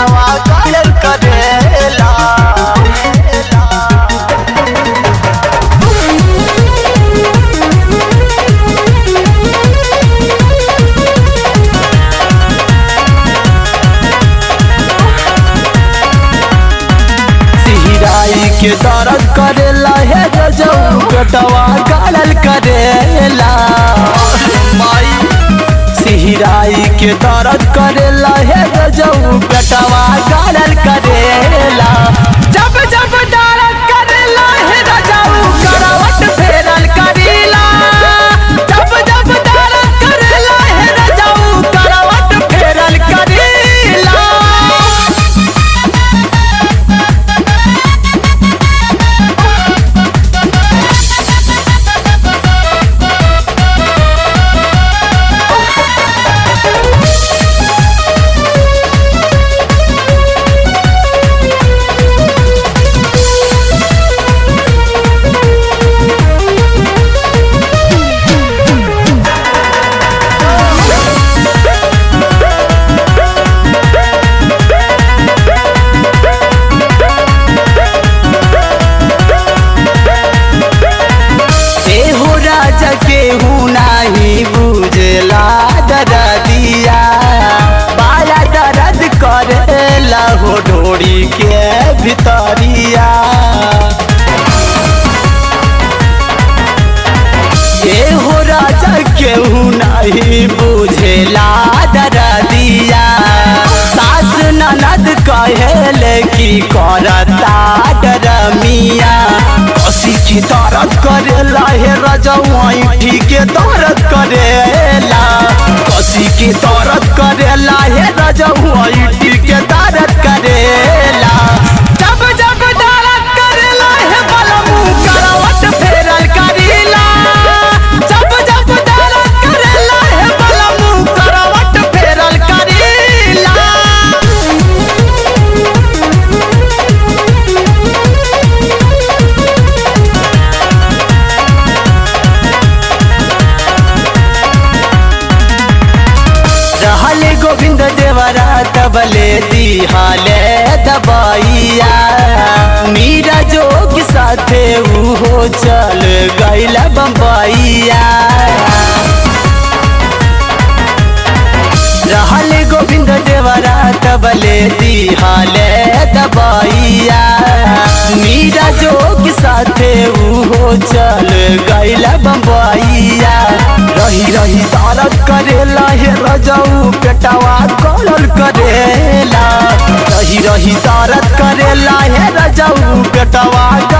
पेटवा दरद करेला। सिहराई के दरद करेला है जजौ पेटवा दरद करेला। सिहराई के दरद करेला है जजौ पेटवा दरद करेला। जब जब दरद करेला है जजौ करवट फेरल करेला। जब जब दरद करेला है जजौ करवट फेरल करेला। केहू नहीं बुझेला दरदिया बाला दरद करेला हो डोरी के भितरिया। केहू राजा केहू नहीं बुझेला दरदिया सास ननद कहेले की करता डरमिया। कसी की दरद करेला हे रजवा ऐठी के दरद करेला। कसी की दरद करेला हे रजवा ऐठी के दरद करेला। जब जब दरद करेला हे बलमु करवट फेरल करेला। जब जब दरद करेला हे बलमु करवट फेरल करेला। गोविंद देवरात बले दिहाले दबाइया मीरा जोग साथे उहो चल गईला बम्बइया। रहल गोविंद देवरात बले दिहाले दबाइया मीरा जोग साथे उहो चल गईला बम्बइया। रही रही दरद करेला हे रजऊ पेटवा दरद करेला। रही रही दरद करेला हे रजऊ पेटवा।